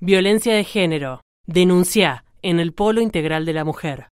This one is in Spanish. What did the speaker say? Violencia de género. Denuncia en el Polo Integral de la Mujer.